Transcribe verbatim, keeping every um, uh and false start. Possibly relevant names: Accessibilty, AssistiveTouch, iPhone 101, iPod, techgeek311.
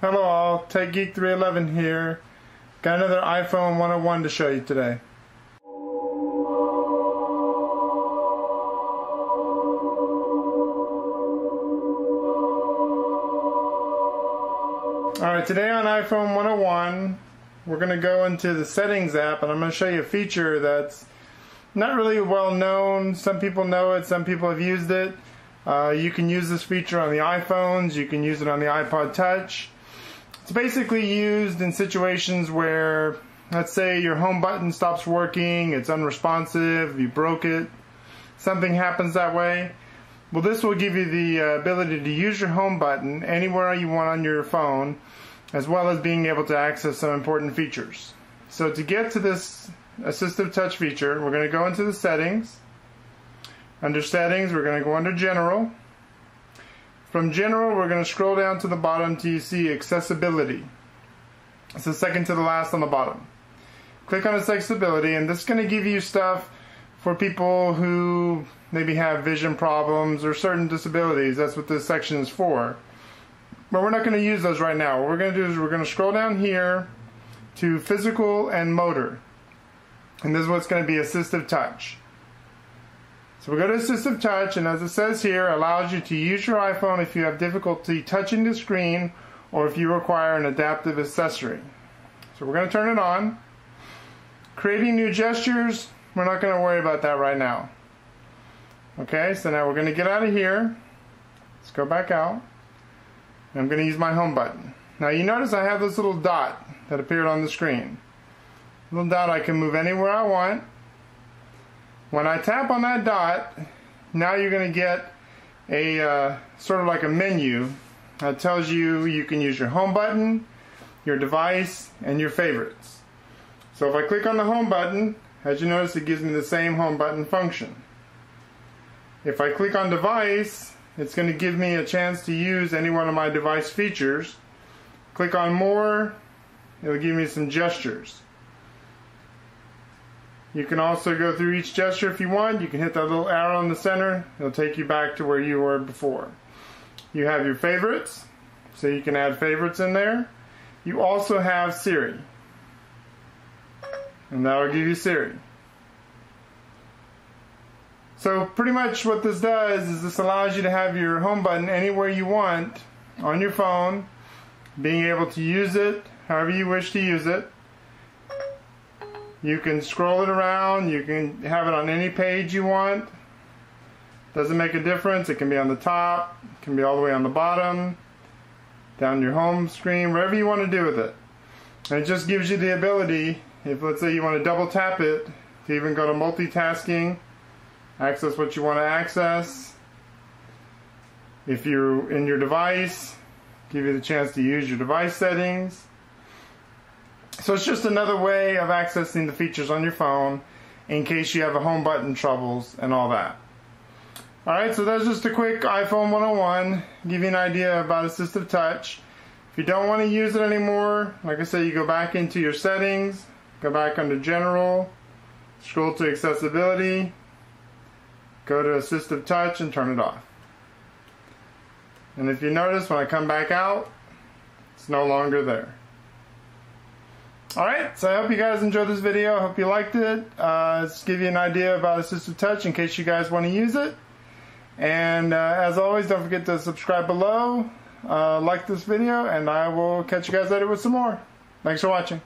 Hello all, Tech Geek three eleven here. Got another iPhone one oh one to show you today. Alright, today on iPhone one oh one, we're going to go into the Settings app and I'm going to show you a feature that's not really well known. Some people know it, some people have used it. Uh, you can use this feature on the iPhones, you can use it on the iPod Touch. It's basically used in situations where, let's say your home button stops working, it's unresponsive, you broke it, something happens that way. Well, this will give you the uh, ability to use your home button anywhere you want on your phone, as well as being able to access some important features. So to get to this Assistive Touch feature, we're going to go into the settings. Under settings, we're going to go under general. From general, we're going to scroll down to the bottom till you see accessibility. It's the second to the last on the bottom. Click on accessibility, and this is going to give you stuff for people who maybe have vision problems or certain disabilities. That's what this section is for. But we're not going to use those right now. What we're going to do is we're going to scroll down here to physical and motor. And this is what's going to be Assistive Touch. So we go to Assistive Touch, and as it says here, allows you to use your iPhone if you have difficulty touching the screen or if you require an adaptive accessory. So we're going to turn it on. Creating new gestures, we're not going to worry about that right now. Okay, so now we're going to get out of here. Let's go back out. I'm going to use my home button. Now you notice I have this little dot that appeared on the screen. Little dot I can move anywhere I want. When I tap on that dot, now you're going to get a uh, sort of like a menu that tells you you can use your home button, your device, and your favorites. So if I click on the home button, as you notice, it gives me the same home button function. If I click on device, it's going to give me a chance to use any one of my device features. Click on more, it'll give me some gestures. You can also go through each gesture if you want. You can hit that little arrow in the center. It'll take you back to where you were before. You have your favorites, so you can add favorites in there. You also have Siri, and that will give you Siri. So pretty much what this does is this allows you to have your home button anywhere you want on your phone, being able to use it however you wish to use it. You can scroll it around, you can have it on any page you want. Doesn't make a difference. It can be on the top, it can be all the way on the bottom, down your home screen, wherever you want to do with it. And it just gives you the ability, if let's say you want to double tap it, to even go to multitasking, access what you want to access. If you're in your device, give you the chance to use your device settings. So it's just another way of accessing the features on your phone in case you have a home button troubles and all that. Alright, so that's just a quick iPhone one oh one, give you an idea about Assistive Touch. If you don't want to use it anymore, like I said, you go back into your settings, go back under general, scroll to accessibility, go to Assistive Touch and turn it off. And if you notice, when I come back out, it's no longer there. Alright, so I hope you guys enjoyed this video. I hope you liked it. Uh, just give you an idea about Assistive Touch in case you guys want to use it. And uh, as always, don't forget to subscribe below, uh, like this video, and I will catch you guys later with some more. Thanks for watching.